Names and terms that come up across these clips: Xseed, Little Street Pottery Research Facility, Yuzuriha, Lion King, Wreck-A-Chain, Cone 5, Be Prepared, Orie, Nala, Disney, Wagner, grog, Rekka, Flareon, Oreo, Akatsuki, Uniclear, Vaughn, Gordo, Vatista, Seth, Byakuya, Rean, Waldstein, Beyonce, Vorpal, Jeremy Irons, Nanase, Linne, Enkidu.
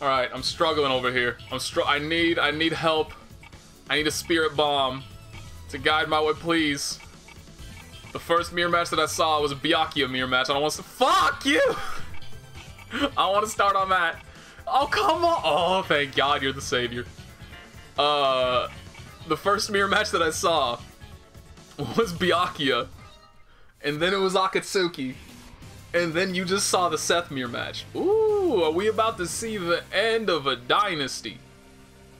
All right, I'm struggling over here. I need help. I need a spirit bomb to guide my way, please. The first mirror match that I saw was a Byakuya mirror match. I don't want to. Fuck you! I want to start on that. Oh, come on. Oh, thank God you're the savior. The first mirror match that I saw was Byakuya, and then it was Akatsuki, and then you just saw the Seth mirror match. Ooh, are we about to see the end of a dynasty?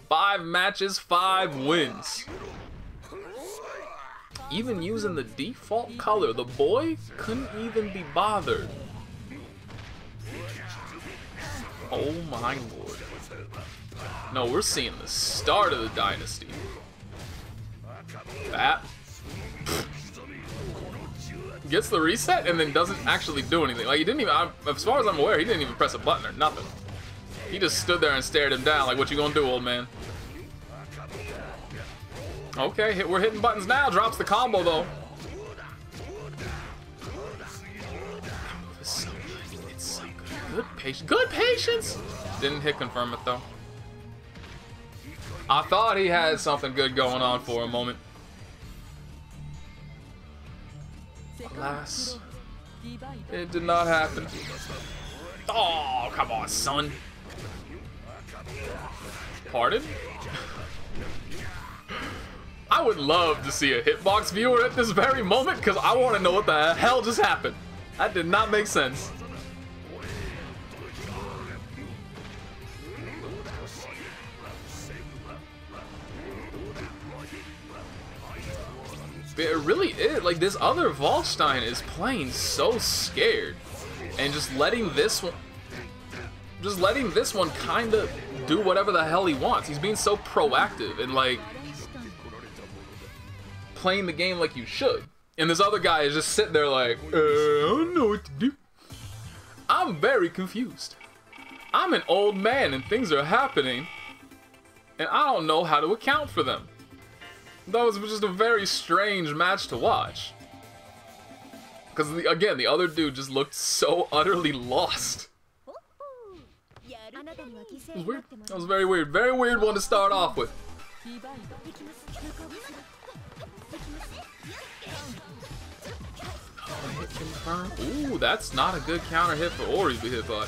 5 matches, 5 wins. Even using the default color, the boy couldn't even be bothered. Oh my lord. No, we're seeing the start of the dynasty. That gets the reset and then doesn't actually do anything. Like, he didn't even, as far as I'm aware, he didn't even press a button or nothing. He just stood there and stared him down like, what you gonna do, old man? Okay, we're hitting buttons now. Drops the combo, though. It's so good. It's so good. Good patience. Good patience! Didn't hit confirm it, though. I thought he had something good going on for a moment. Alas, it did not happen. Oh, come on, son. Pardon? I would love to see a hitbox viewer at this very moment, because I want to know what the hell just happened. That did not make sense. It really is. Like, this other Waldstein is playing so scared, and just letting this one kind of do whatever the hell he wants. He's being so proactive and like playing the game like you should. And this other guy is just sitting there like, I don't know what to do. I'm very confused. I'm an old man and things are happening and I don't know how to account for them. That was just a very strange match to watch. Because, again, the other dude just looked so utterly lost. It was weird. That was very weird. Very weird one to start off with. Ooh, that's not a good counter hit for Ori to be hit by.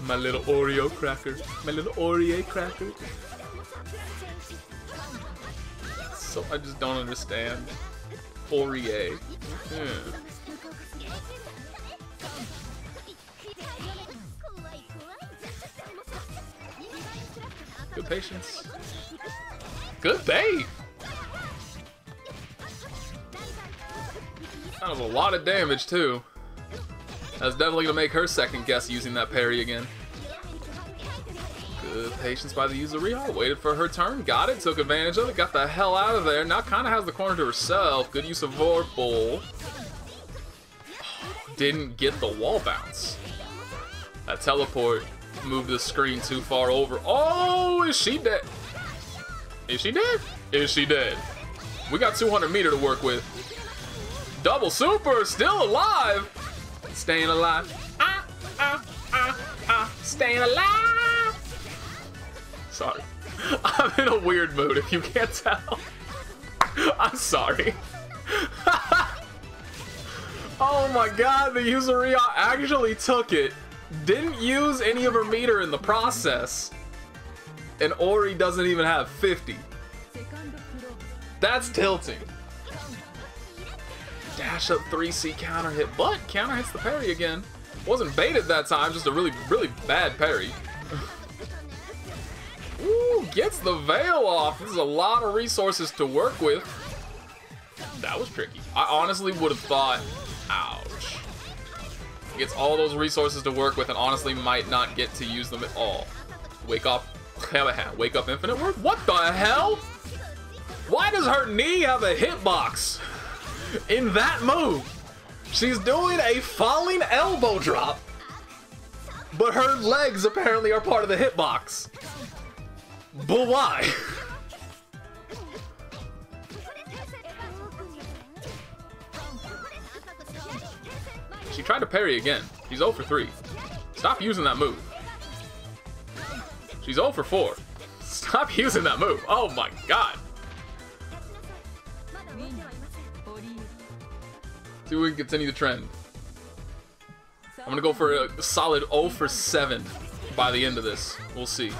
My little Oreo cracker. My little Oreo cracker. So I just don't understand. Orie. Yeah. Good patience. Good bait! That was a lot of damage too. That's definitely gonna make her second guess using that parry again. The patience by the Yuzuriha, waited for her turn, got it, took advantage of it, got the hell out of there. Now kind of has the corner to herself. Good use of Vorpal. Oh, didn't get the wall bounce. That teleport moved the screen too far over. Oh, is she dead? Is she dead? Is she dead? We got 200 meter to work with. Double super, still alive. Staying alive. Staying alive. Sorry. I'm in a weird mood if you can't tell. I'm sorry. Oh my god, the Yuzuriha actually took it. Didn't use any of her meter in the process. And Ori doesn't even have 50. That's tilting. Dash up 3C counter hit, but counter hits the parry again. Wasn't baited that time, just a really, really bad parry. Ooh, gets the veil off. This is a lot of resources to work with. That was tricky. I honestly would have thought, ouch. Gets all those resources to work with and honestly might not get to use them at all. Wake up infinite word? What the hell? Why does her knee have a hitbox in that move? She's doing a falling elbow drop, but her legs apparently are part of the hitbox. But why? She tried to parry again. She's 0 for 3. Stop using that move. She's 0 for 4. Stop using that move. Oh my god. See if we can continue the trend. I'm going to go for a solid 0 for 7 by the end of this. We'll see.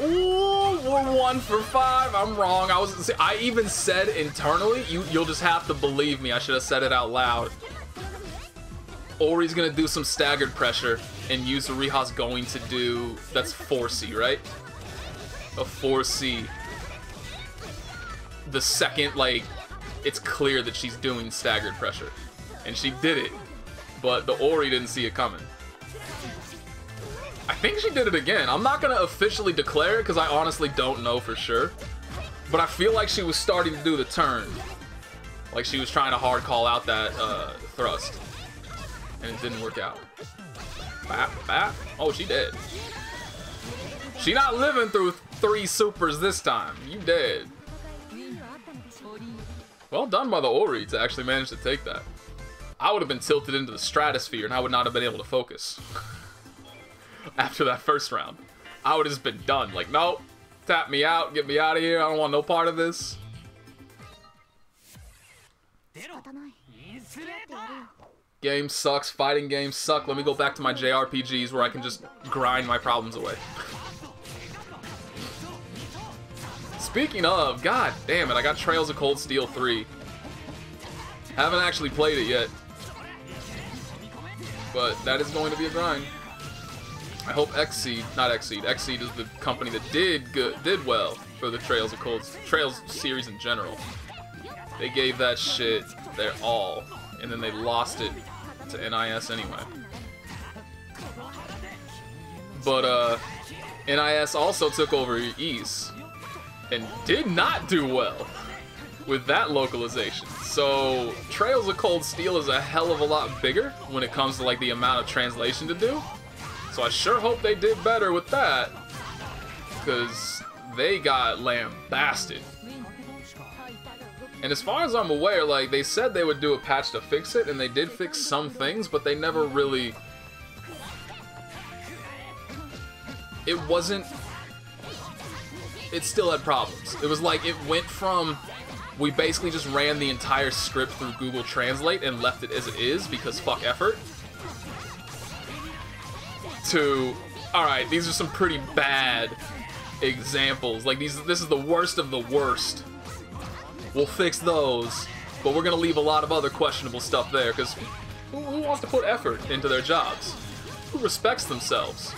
Ooh, we're 1 for 5. I'm wrong. I even said internally, you'll just have to believe me. I should have said it out loud. Ori's going to do some staggered pressure, and Yuzuriha's going to do... That's 4C, right? A 4C. The second, like, it's clear that she's doing staggered pressure. And she did it, but the Ori didn't see it coming. I think she did it again. I'm not going to officially declare it because I honestly don't know for sure. But I feel like she was starting to do the turn. Like she was trying to hard call out that thrust. And it didn't work out. Bap, bap. Oh, she dead. She not living through 3 supers this time. You dead. Well done by the Ori to actually manage to take that. I would have been tilted into the stratosphere and I would not have been able to focus. After that first round, I would have just been done. Like, nope, tap me out, get me out of here. I don't want no part of this. Game sucks, fighting games suck. Let me go back to my JRPGs where I can just grind my problems away. Speaking of, god damn it, I got Trails of Cold Steel 3. Haven't actually played it yet. But that is going to be a grind. I hope Xseed is the company that did well for the Trails series in general. They gave that shit their all, and then they lost it to NIS anyway. But NIS also took over East. And did not do well with that localization. So Trails of Cold Steel is a hell of a lot bigger when it comes to like the amount of translation to do. So I sure hope they did better with that, because they got lambasted. And as far as I'm aware, like they said they would do a patch to fix it, and they did fix some things, but they never really... It wasn't... It still had problems. It was like it went from, we basically just ran the entire script through Google Translate and left it as it is because fuck effort, to, alright, these are some pretty bad examples. Like this is the worst of the worst. We'll fix those, but we're gonna leave a lot of other questionable stuff there because who wants to put effort into their jobs? Who respects themselves?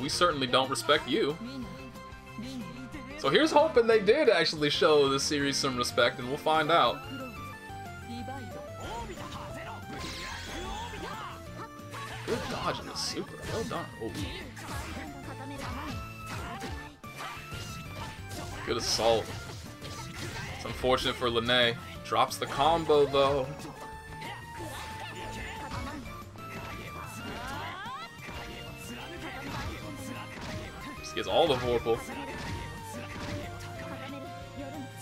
We certainly don't respect you. So here's hoping they did actually show the series some respect, and we'll find out. Good dodge in the super. Well done. Oh. Good assault. It's unfortunate for Linne. Drops the combo though. Gets all the Vorpal.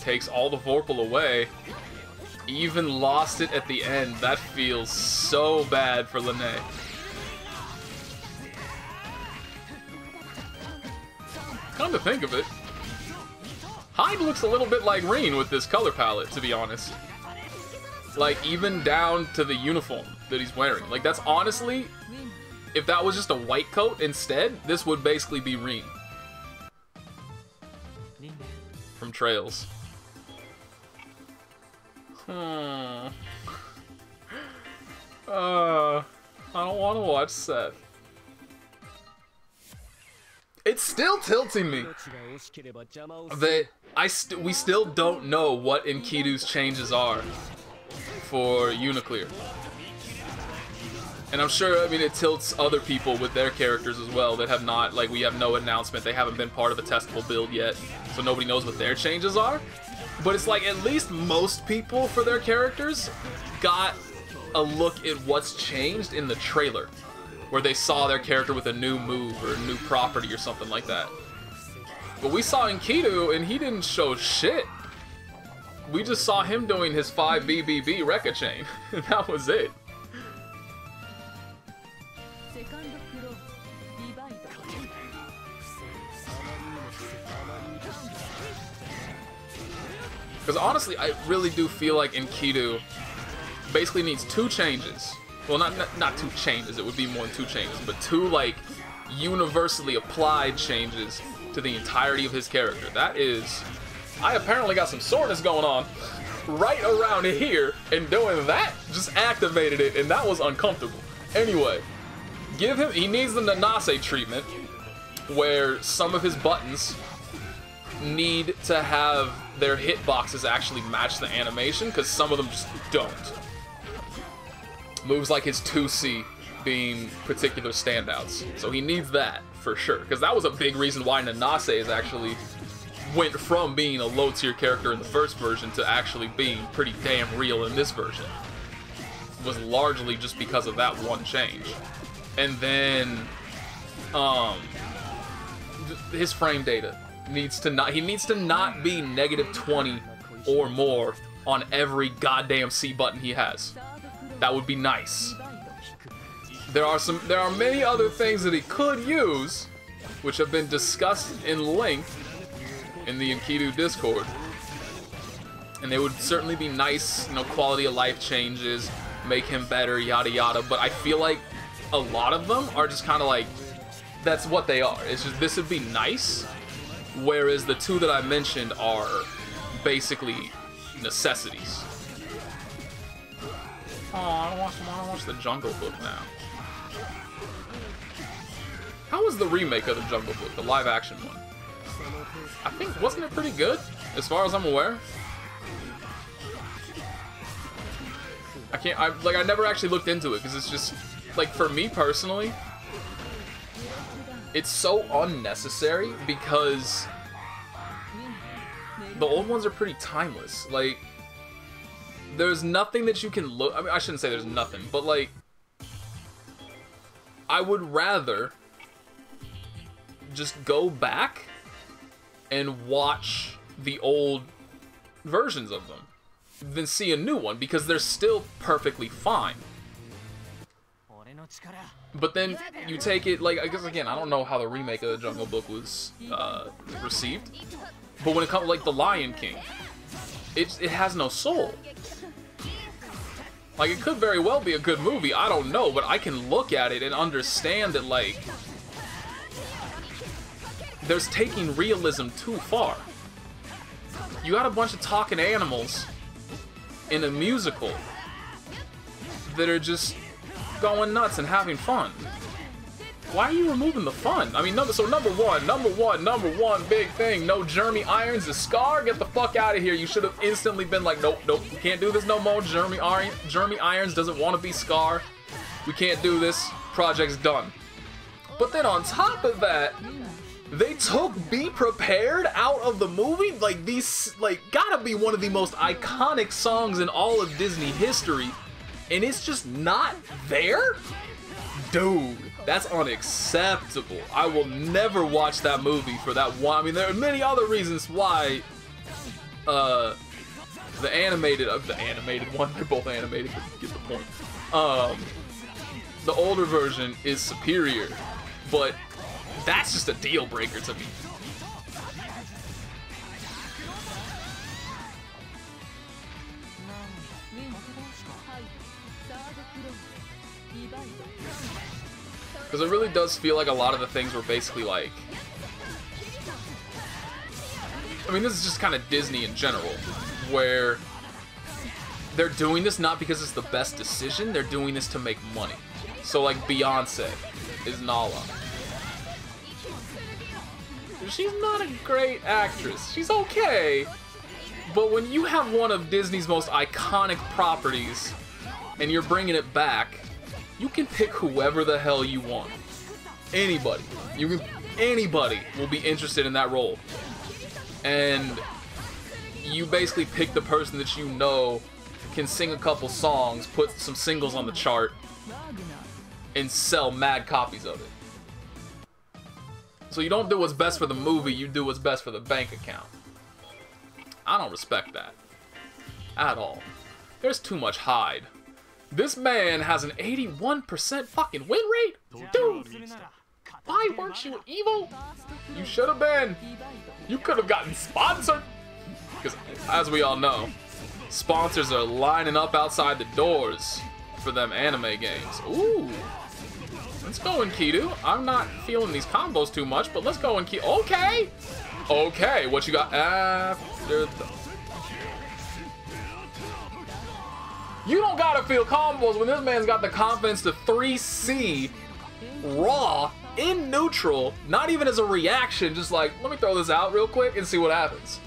Takes all the Vorpal away. Even lost it at the end. That feels so bad for Linne. Come to think of it, Hyde looks a little bit like Rean with this color palette, to be honest. Like, even down to the uniform that he's wearing. Like, that's honestly, if that was just a white coat instead, this would basically be Rean. From Trails. I don't want to watch Seth. It's still tilting me that we still don't know what Enkidu's changes are for Uniclear. And I'm sure, I mean, it tilts other people with their characters as well that have not, like, we have no announcement. They haven't been part of a testable build yet, so nobody knows what their changes are. But it's like at least most people for their characters got a look at what's changed in the trailer, where they saw their character with a new move or a new property or something like that. But we saw Enkidu, and he didn't show shit. we just saw him doing his 5BBB Wreck-A-Chain. That was it. Because honestly, I really do feel like Enkidu basically needs two changes. Well, not two changes, it would be more than two changes, but two, like, universally applied changes to the entirety of his character. That is, I apparently got some soreness going on right around here, and doing that just activated it, and that was uncomfortable. Anyway, give him, he needs the Nanase treatment, where some of his buttons need to have their hitboxes actually match the animation, because some of them just don't. Moves like his 2C being particular standouts. So he needs that, for sure. Because that was a big reason why Nanase is actually went from being a low-tier character in the first version to actually being pretty damn real in this version. Was largely just because of that one change. And then, his frame data. He needs to not be negative 20 or more on every goddamn C button he has. That would be nice. There are many other things that he could use, which have been discussed in length in the Enkidu Discord. And they would certainly be nice, you know, quality of life changes, make him better, yada yada, but I feel like a lot of them are just kind of like, that's what they are. It's just, this would be nice. Whereas the two that I mentioned are basically necessities. Oh, I don't watch the Jungle Book now. How was the remake of the Jungle Book, the live action one? I think, wasn't it pretty good, as far as I'm aware? I never actually looked into it, because it's just, like, for me personally, it's so unnecessary because the old ones are pretty timeless. Like, there's nothing that you can look... I mean, I shouldn't say there's nothing, but, like, I would rather just go back and watch the old versions of them than see a new one, because they're still perfectly fine. But then you take it, like, I guess, again, I don't know how the remake of the Jungle Book was received, but when it comes to, like, the Lion King, it has no soul. Like, it could very well be a good movie, I don't know, but I can look at it and understand that, like, there's taking realism too far. You got a bunch of talking animals in a musical that are just going nuts and having fun. Why are you removing the fun? I mean, number one big thing, no Jeremy Irons, the scar, get the fuck out of here. You should have instantly been like, nope, we can't do this no more. Jeremy Irons doesn't want to be Scar. We can't do this. Project's done. But then on top of that, they took Be Prepared out of the movie? Like, these, like, gotta be one of the most iconic songs in all of Disney history, and it's just not there? Dude, that's unacceptable. I will never watch that movie for that one. I mean, there are many other reasons why the animated one, they're both animated, but you get the point. The older version is superior, but that's just a deal breaker to me. Because it really does feel like a lot of the things were basically like... I mean, this is just kind of Disney in general, where they're doing this not because it's the best decision, they're doing this to make money. So, like, Beyonce is Nala. She's not a great actress. She's okay. But when you have one of Disney's most iconic properties and you're bringing it back, you can pick whoever the hell you want. Anybody. Anybody will be interested in that role. And you basically pick the person that you know can sing a couple songs, put some singles on the chart, and sell mad copies of it. So you don't do what's best for the movie, you do what's best for the bank account. I don't respect that. at all. There's too much Hyde. This man has an 81% fucking win rate? Dude! Why weren't you evil? You should have been. You could have gotten sponsored. Because, as we all know, sponsors are lining up outside the doors for them anime games. Ooh. Let's go, Enkidu. I'm not feeling these combos too much, but let's go, Enkidu. Okay. Okay, what you got after the... You don't gotta feel combos when this man's got the confidence to 3C raw in neutral, not even as a reaction, just like, let me throw this out real quick and see what happens.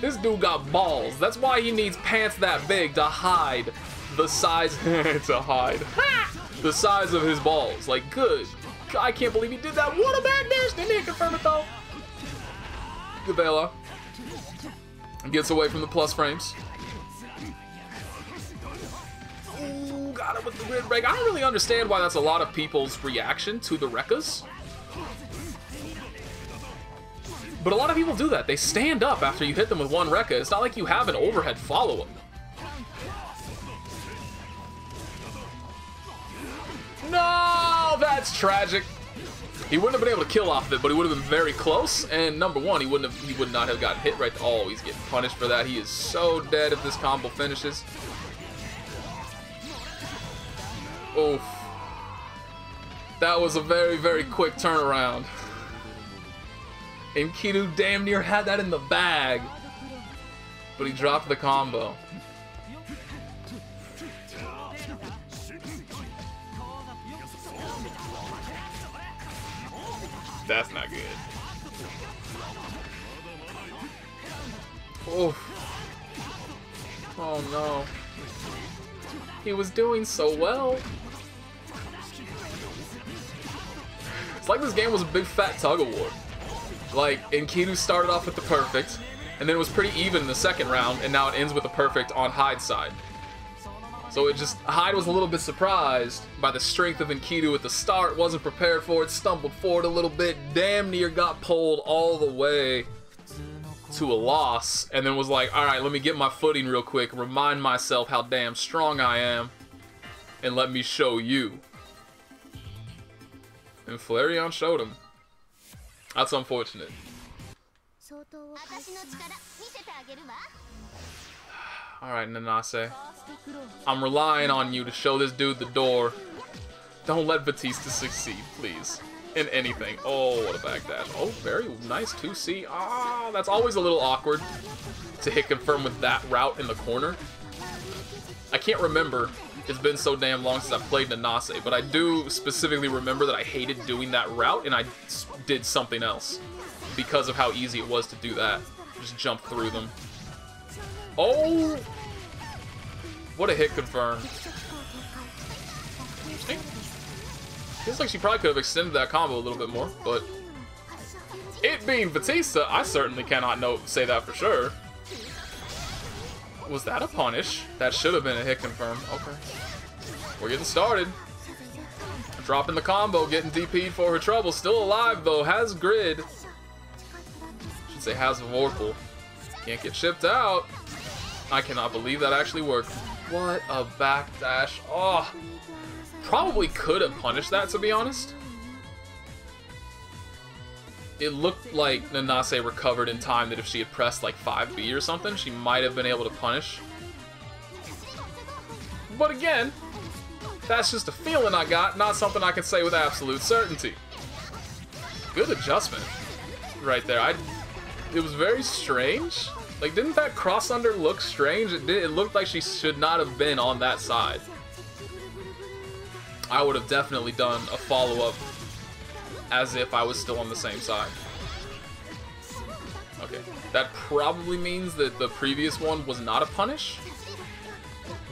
This dude got balls. That's why he needs pants that big to hide the size the size of his balls. Like, good. I can't believe he did that. What a bad dash! Didn't he confirm it though? Good Bella. Gets away from the plus frames. Ooh, got it with the grid break. I don't really understand why that's a lot of people's reaction to the Rekkas. But a lot of people do that. They stand up after you hit them with one Rekka. It's not like you have an overhead follow-up. No, that's tragic. He wouldn't have been able to kill off of it, but he would have been very close. And number one, he would not have gotten hit right there. Oh, he's getting punished for that. He is so dead if this combo finishes. Oof. That was a very, very quick turnaround. Enkidu damn near had that in the bag, but he dropped the combo. That's not good. Oh. Oh no. He was doing so well. It's like this game was a big fat tug-of-war. Like, Enkidu started off with the perfect, and then it was pretty even in the second round, and now it ends with the perfect on Hyde's side. So it just, Hyde was a little bit surprised by the strength of Enkidu at the start, wasn't prepared for it, stumbled forward a little bit, damn near got pulled all the way to a loss, and then was like, alright, let me get my footing real quick, remind myself how damn strong I am, and let me show you. And Flareon showed him. That's unfortunate. Alright, Nanase. I'm relying on you to show this dude the door. Don't let Vatista succeed, please. In anything. Oh, what a backdash. Oh, very nice 2C. Ah, that's always a little awkward to hit confirm with that route in the corner. I can't remember. It's been so damn long since I've played Nanase, but I do specifically remember that I hated doing that route, and I did something else because of how easy it was to do that. Just jump through them. Oh! What a hit confirm. Feels like she probably could have extended that combo a little bit more, but... It being Vatista, I certainly cannot say that for sure. Was that a punish? That should have been a hit confirm. Okay. We're getting started. Dropping the combo, getting DP'd for her trouble. Still alive, though. Has grid. Should say has Vorpal. Can't get shipped out. I cannot believe that actually worked. What a backdash. Oh. Probably could have punished that, to be honest. It looked like Nanase recovered in time, that if she had pressed like 5B or something, she might have been able to punish. But again, that's just a feeling I got, not something I can say with absolute certainty. Good adjustment right there. It was very strange. Like, didn't that cross under look strange? It looked like she should not have been on that side. I would have definitely done a follow-up as if I was still on the same side. Okay, that probably means that the previous one was not a punish.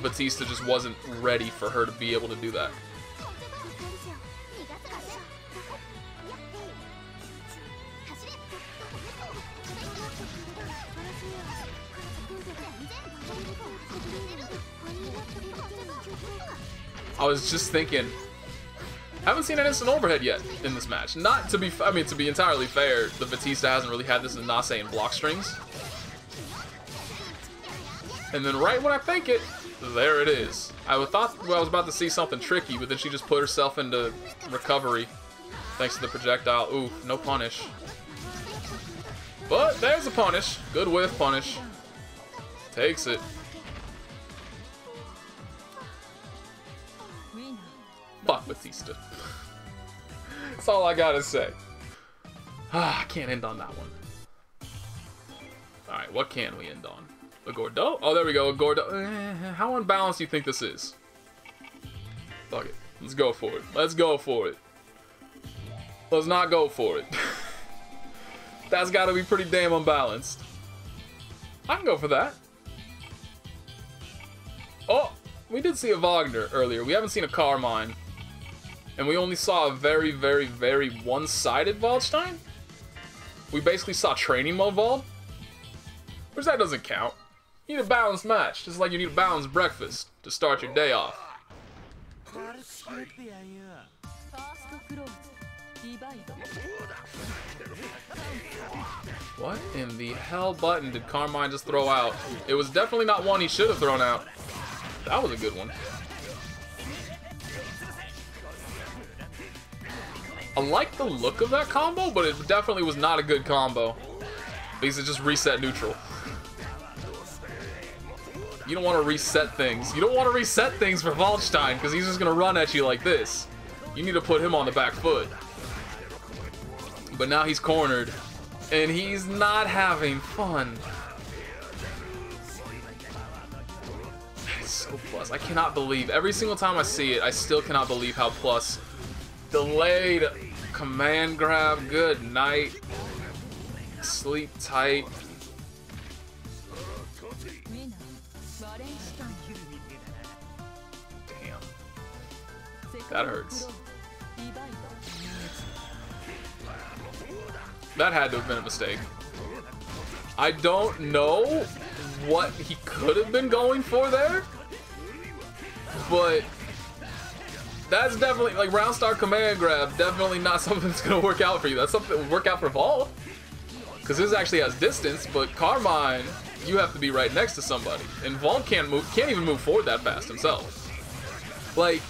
Vatista just wasn't ready for her to be able to do that. I was just thinking, haven't seen an instant overhead yet in this match. Not to be, I mean, to be entirely fair, the Vatista hasn't really had this Nanase in block strings. and then right when I think it, there it is. I thought I was about to see something tricky, but then she just put herself into recovery thanks to the projectile. Ooh, no punish. But there's a punish. Good whiff punish. Takes it. Fuck Vatista. That's all I gotta say. I can't end on that one. Alright, what can we end on? A Gordo? Oh, there we go, a Gordo. How unbalanced do you think this is? Fuck it. Let's go for it. Let's go for it. Let's not go for it. That's gotta be pretty damn unbalanced. I can go for that. Oh, we did see a Wagner earlier. We haven't seen a Carmine. And we only saw a very, very, very one-sided Waldstein. We basically saw training mode Wald. Which that doesn't count. You need a balanced match, just like you need a balanced breakfast to start your day off. What in the hell button did Carmine just throw out? It was definitely not one he should have thrown out. That was a good one. I like the look of that combo, but it definitely was not a good combo. Because it just reset neutral. You don't want to reset things. You don't want to reset things for Waldstein, because he's just going to run at you like this. You need to put him on the back foot. But now he's cornered, and he's not having fun. It's so plus. I cannot believe. Every single time I see it, I still cannot believe how plus. Delayed command grab. Good night. Sleep tight. Damn. That hurts. That had to have been a mistake. I don't know what he could have been going for there, but that's definitely, like, round star command grab, definitely not something that's going to work out for you. That's something that would work out for Vol. Because this actually has distance, but Carmine, you have to be right next to somebody. And Vaughn can't even move forward that fast himself. Like,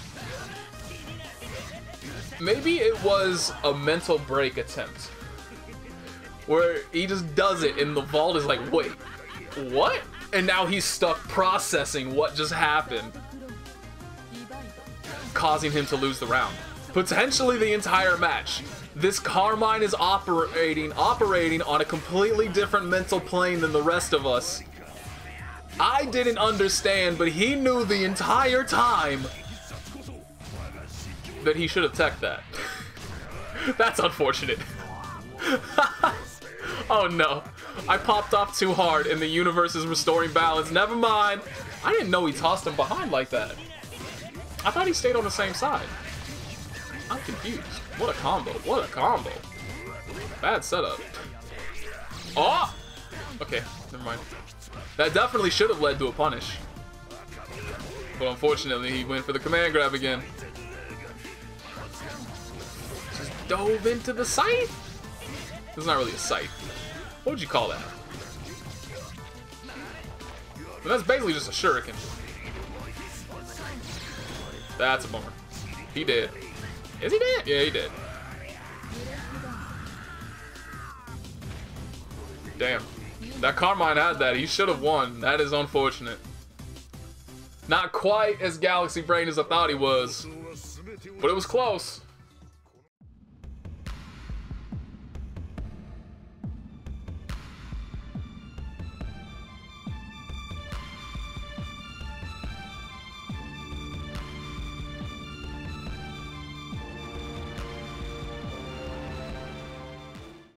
maybe it was a mental break attempt. Where he just does it and the Vaughn is like, wait, what? And now he's stuck processing what just happened. Causing him to lose the round. Potentially the entire match. This Carmine is operating on a completely different mental plane than the rest of us. I didn't understand, but he knew the entire time that he should have teched that. That's unfortunate. Oh no. I popped off too hard and the universe is restoring balance. Never mind. I didn't know he tossed him behind like that. I thought he stayed on the same side. I'm confused. What a combo. What a combo. Bad setup. Oh! Okay, never mind. That definitely should have led to a punish. But unfortunately, he went for the command grab again. Just dove into the scythe? It's not really a scythe. What would you call that? Well, that's basically just a shuriken. That's a bummer. He did. Is he dead? Yeah, he did. Damn. That Carmine had that. He should have won. That is unfortunate. Not quite as Galaxy Brain as I thought he was. But it was close.